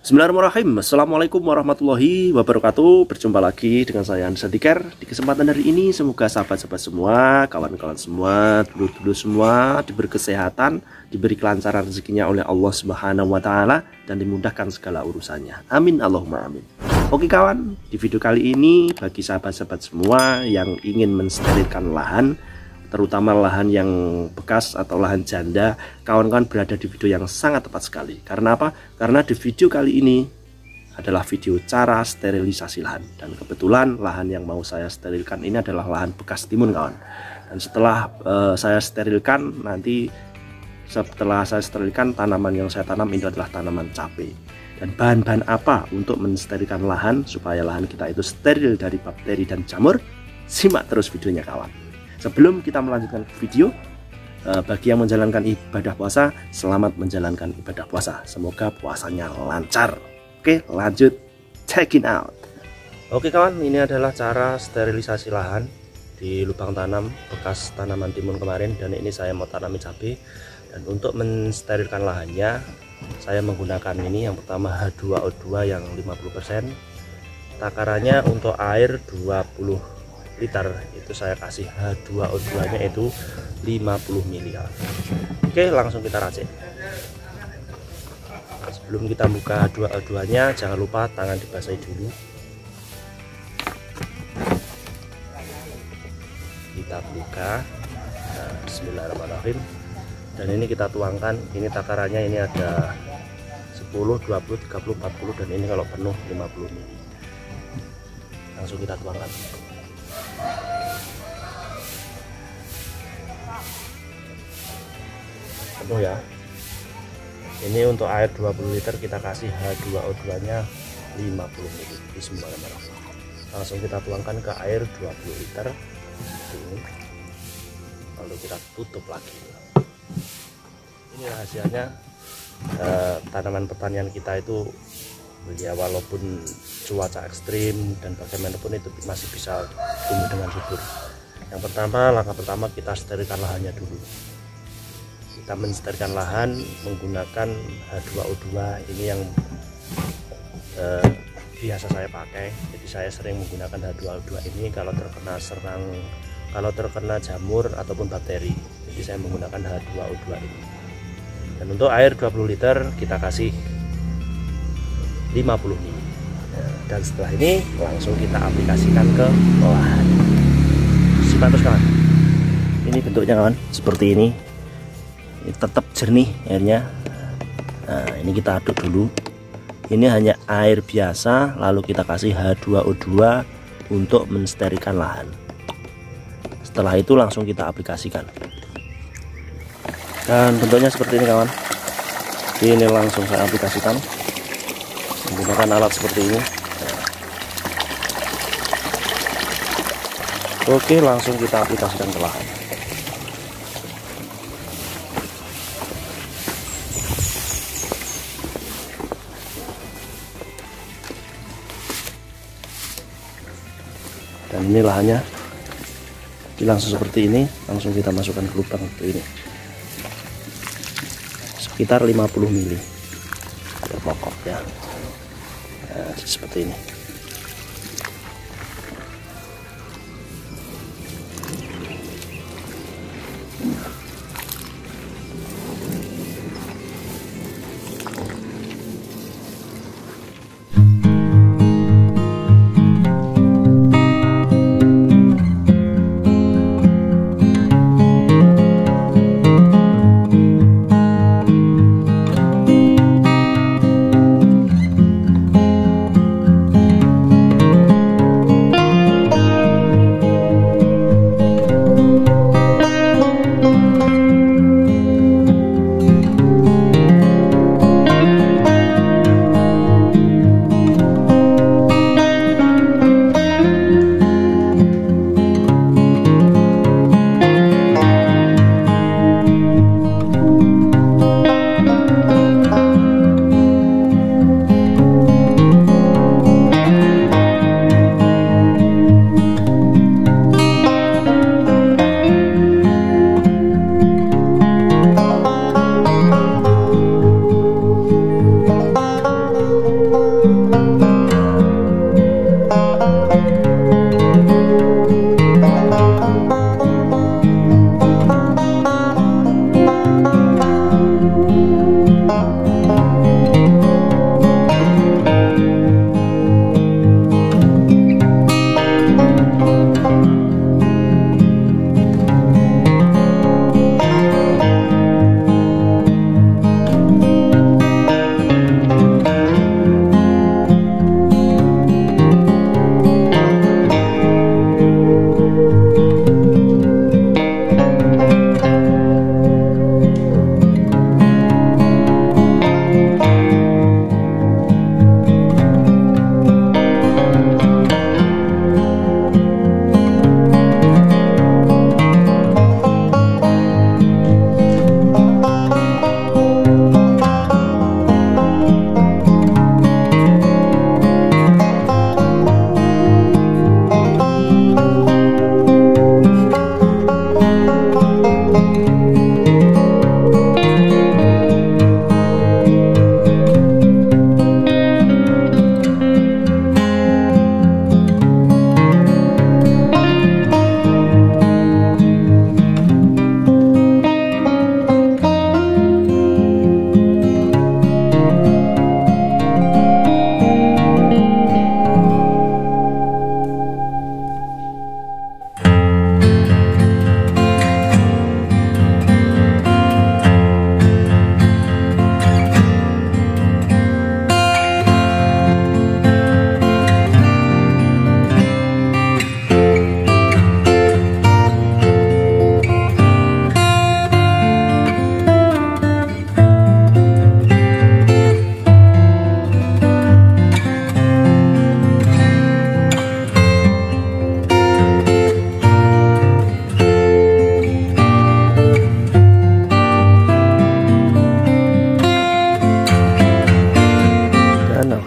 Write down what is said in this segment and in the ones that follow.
Bismillahirrahmanirrahim. Assalamualaikum warahmatullahi wabarakatuh. Berjumpa lagi dengan saya Hans Antikar. Di kesempatan hari ini semoga sahabat-sahabat semua, kawan-kawan semua, dulu-dulu semua diberi kesehatan, diberi kelancaran rezekinya oleh Allah Subhanahu wa taala dan dimudahkan segala urusannya. Amin Allahumma amin. Oke kawan, di video kali ini bagi sahabat-sahabat semua yang ingin mensterilkan lahan, terutama lahan yang bekas atau lahan janda, kawan-kawan berada di video yang sangat tepat sekali. Karena apa? Karena di video kali ini adalah video cara sterilisasi lahan. Dan kebetulan lahan yang mau saya sterilkan ini adalah lahan bekas timun kawan. Dan setelah saya sterilkan, nanti setelah saya sterilkan, tanaman yang saya tanam itu adalah tanaman cabai. Dan bahan-bahan apa untuk mensterilkan lahan supaya lahan kita itu steril dari bakteri dan jamur? Simak terus videonya kawan. Sebelum kita melanjutkan video, bagi yang menjalankan ibadah puasa, selamat menjalankan ibadah puasa. Semoga puasanya lancar. Oke, lanjut. Check it out. Oke kawan, ini adalah cara sterilisasi lahan di lubang tanam bekas tanaman timun kemarin. Dan ini saya mau tanami cabai. Dan untuk mensterilkan lahannya, saya menggunakan ini. Yang pertama H2O2 yang 50%. Takarannya untuk air 20 liter, itu saya kasih H2O2 nya itu 50 ml. Oke, langsung kita racik. Sebelum kita buka H2O2 nya, jangan lupa tangan dibasahi dulu. Kita buka. Nah, bismillahirrahmanirrahim. Dan ini kita tuangkan. Ini takarannya ini ada 10, 20, 30, 40, dan ini kalau penuh 50 ml. Langsung kita tuangkan. Penuh ya. Ini untuk air 20 liter kita kasih H2O2 nya 50 ml. Bismillahirrahmanirrahim. Langsung kita tuangkan ke air 20 liter. Lalu kita tutup lagi. Ini hasilnya. Tanaman pertanian kita itu ya, walaupun cuaca ekstrim dan bagaimanapun itu masih bisa tumbuh dengan subur. Yang pertama, langkah pertama kita sterilkan lahannya dulu. Kita mensterilkan lahan menggunakan H2O2 ini yang biasa saya pakai. Jadi saya sering menggunakan H2O2 ini kalau terkena jamur ataupun bakteri. Jadi saya menggunakan H2O2 ini. Dan untuk air 20 liter kita kasih 50 ml. Dan setelah ini langsung kita aplikasikan ke lahan. Simak terus kawan. Ini bentuknya kawan, seperti ini. Ini tetap jernih airnya. Nah, ini kita aduk dulu. Ini hanya air biasa, lalu kita kasih H2O2 untuk mensterilkan lahan. Setelah itu langsung kita aplikasikan. Dan bentuknya seperti ini kawan. Ini langsung saya aplikasikan menggunakan alat seperti ini. Oke, langsung kita aplikasikan ke lahan. Dan ini lahannya. Jadi langsung seperti ini, langsung kita masukkan ke lubang seperti ini. Sekitar 50 ml. Terpokok ya. Nah, seperti ini.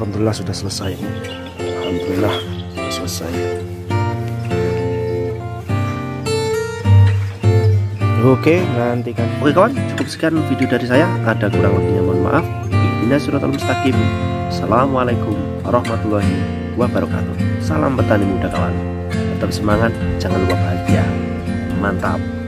Alhamdulillah sudah selesai. Alhamdulillah sudah selesai. Oke, nantikan. Oke kawan, cukup sekian video dari saya. Ada kurang lebihnya mohon maaf. Ihdinas shiratal mustaqim. Assalamualaikum warahmatullahi wabarakatuh. Salam petani muda kawan. Tetap semangat, jangan lupa bahagia. Mantap.